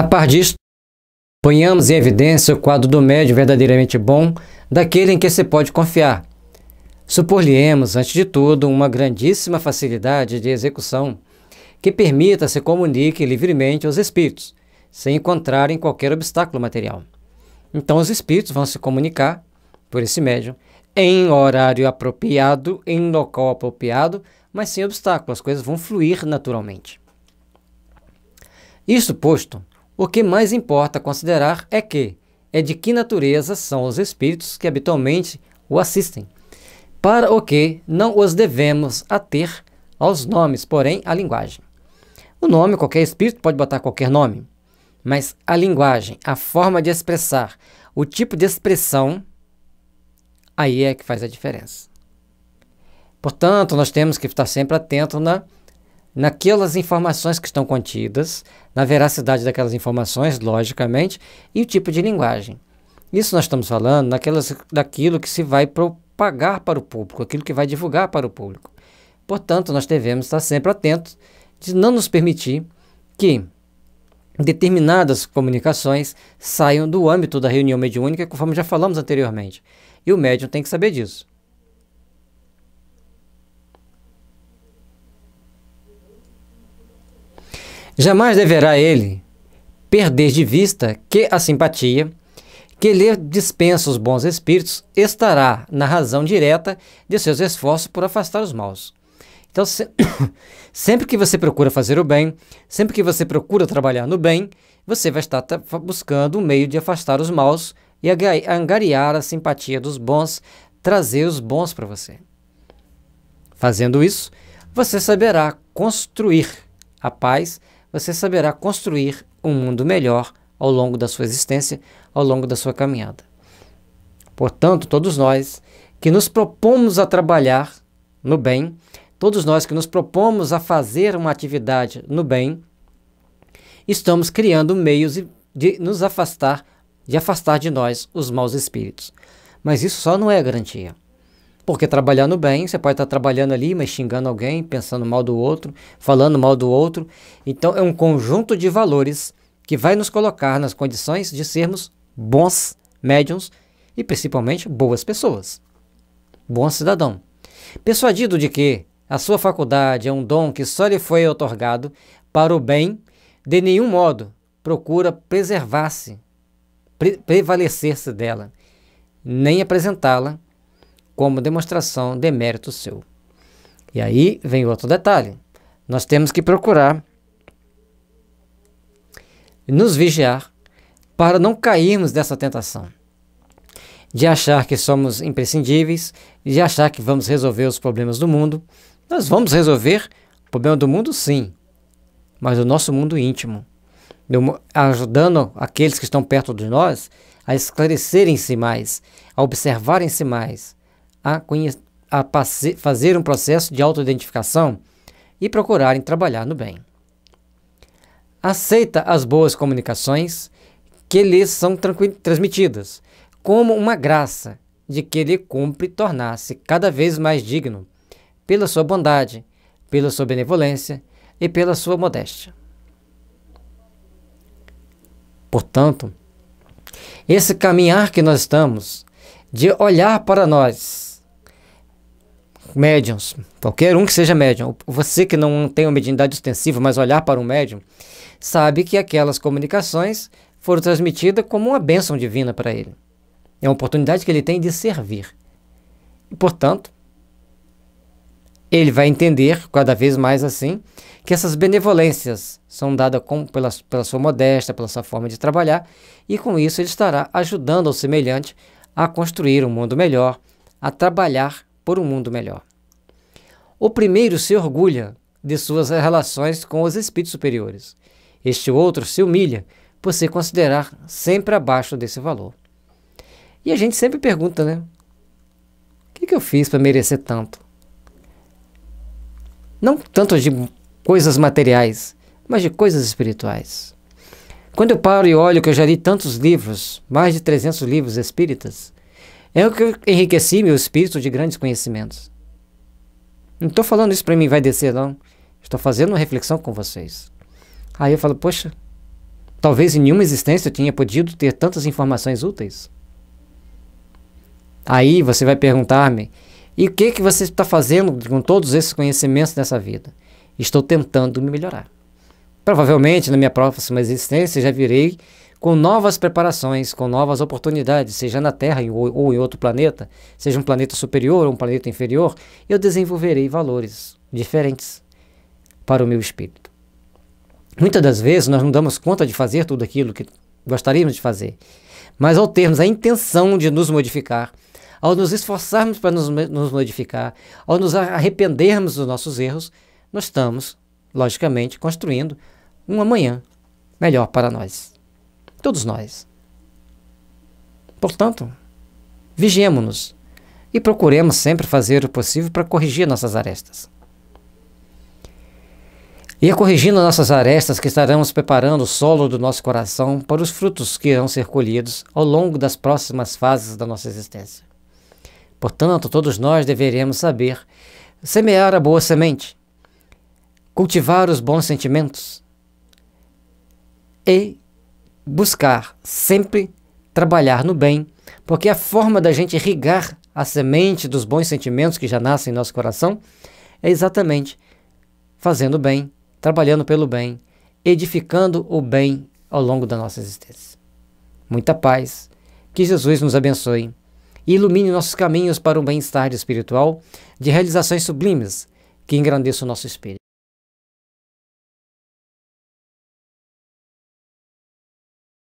A par disto, ponhamos em evidência o quadro do médio verdadeiramente bom, daquele em que se pode confiar. Supor-lhe-emos, antes de tudo, uma grandíssima facilidade de execução que permita se comunique livremente aos espíritos, sem encontrarem qualquer obstáculo material. Então os espíritos vão se comunicar por esse médium em horário apropriado, em local apropriado, mas sem obstáculo, as coisas vão fluir naturalmente. Isso posto, o que mais importa considerar é de que natureza são os espíritos que habitualmente o assistem, para o que não os devemos ater aos nomes, porém, à linguagem. O nome, qualquer espírito pode botar qualquer nome, mas a linguagem, a forma de expressar, o tipo de expressão, aí é que faz a diferença. Portanto, nós temos que estar sempre atentos naquelas informações que estão contidas, na veracidade daquelas informações, logicamente, e o tipo de linguagem. Isso nós estamos falando daquilo que se vai propagar para o público, aquilo que vai divulgar para o público. Portanto, nós devemos estar sempre atentos de não nos permitir que determinadas comunicações saiam do âmbito da reunião mediúnica, conforme já falamos anteriormente. E o médium tem que saber disso. Jamais deverá ele perder de vista que a simpatia que lhe dispensa os bons espíritos estará na razão direta de seus esforços por afastar os maus. Então, sempre que você procura fazer o bem, sempre que você procura trabalhar no bem, você vai estar buscando um meio de afastar os maus e angariar a simpatia dos bons, trazer os bons para você. Fazendo isso, você saberá construir a paz, você saberá construir um mundo melhor ao longo da sua existência, ao longo da sua caminhada. Portanto, todos nós que nos propomos a trabalhar no bem, todos nós que nos propomos a fazer uma atividade no bem, estamos criando meios de nos afastar, de afastar de nós os maus espíritos. Mas isso só não é garantia. Porque trabalhar no bem, você pode estar trabalhando ali, mas xingando alguém, pensando mal do outro, falando mal do outro. Então é um conjunto de valores que vai nos colocar nas condições de sermos bons médiuns e principalmente boas pessoas, bom cidadão. Persuadido de que a sua faculdade é um dom que só lhe foi outorgado para o bem, de nenhum modo procura preservar-se, prevalecer-se dela, nem apresentá-la como demonstração de mérito seu. E aí vem outro detalhe. Nós temos que procurar nos vigiar para não cairmos dessa tentação de achar que somos imprescindíveis, de achar que vamos resolver os problemas do mundo. Nós vamos resolver o problema do mundo, sim, mas o nosso mundo íntimo, ajudando aqueles que estão perto de nós a esclarecerem-se mais, a observarem-se mais, a fazer um processo de autoidentificação e procurarem trabalhar no bem. Aceita as boas comunicações que lhes são transmitidas, como uma graça de que lhe cumpre tornar-se cada vez mais digno, pela sua bondade, pela sua benevolência e pela sua modéstia. Portanto, esse caminhar que nós estamos, de olhar para nós, médiuns, qualquer um que seja médium, você que não tem uma mediunidade ostensiva, mas olhar para um médium, sabe que aquelas comunicações foram transmitidas como uma bênção divina para ele. É uma oportunidade que ele tem de servir. E, portanto, ele vai entender, cada vez mais assim, que essas benevolências são dadas pela sua modéstia, pela sua forma de trabalhar, e com isso ele estará ajudando ao semelhante a construir um mundo melhor, a trabalhar por um mundo melhor. O primeiro se orgulha de suas relações com os espíritos superiores. Este outro se humilha por se considerar sempre abaixo desse valor. E a gente sempre pergunta, né? O que eu fiz para merecer tanto? Não tanto de coisas materiais, mas de coisas espirituais. Quando eu paro e olho que eu já li tantos livros, mais de 300 livros espíritas, é o que eu enriqueci meu espírito de grandes conhecimentos. Não estou falando isso para mim vai descer, não. Estou fazendo uma reflexão com vocês. Aí eu falo, poxa, Talvez em nenhuma existência eu tinha podido ter tantas informações úteis. Aí você vai perguntar-me, e o que você está fazendo com todos esses conhecimentos dessa vida? Estou tentando me melhorar. Provavelmente, na minha próxima existência, já virei com novas preparações, com novas oportunidades, seja na Terra ou em outro planeta, seja um planeta superior ou um planeta inferior, eu desenvolverei valores diferentes para o meu espírito. Muitas das vezes nós não damos conta de fazer tudo aquilo que gostaríamos de fazer, mas ao termos a intenção de nos modificar, ao nos esforçarmos para nos modificar, ao nos arrependermos dos nossos erros, nós estamos, logicamente, construindo um amanhã melhor para nós. Todos nós. Portanto, vigiemos-nos e procuremos sempre fazer o possível para corrigir nossas arestas. E é corrigindo nossas arestas que estaremos preparando o solo do nosso coração para os frutos que irão ser colhidos ao longo das próximas fases da nossa existência. Portanto, todos nós deveremos saber semear a boa semente, cultivar os bons sentimentos e buscar sempre trabalhar no bem, porque a forma da gente irrigar a semente dos bons sentimentos que já nascem em nosso coração é exatamente fazendo o bem, trabalhando pelo bem, edificando o bem ao longo da nossa existência. Muita paz, que Jesus nos abençoe e ilumine nossos caminhos para um bem-estar espiritual de realizações sublimes que engrandeçam o nosso espírito.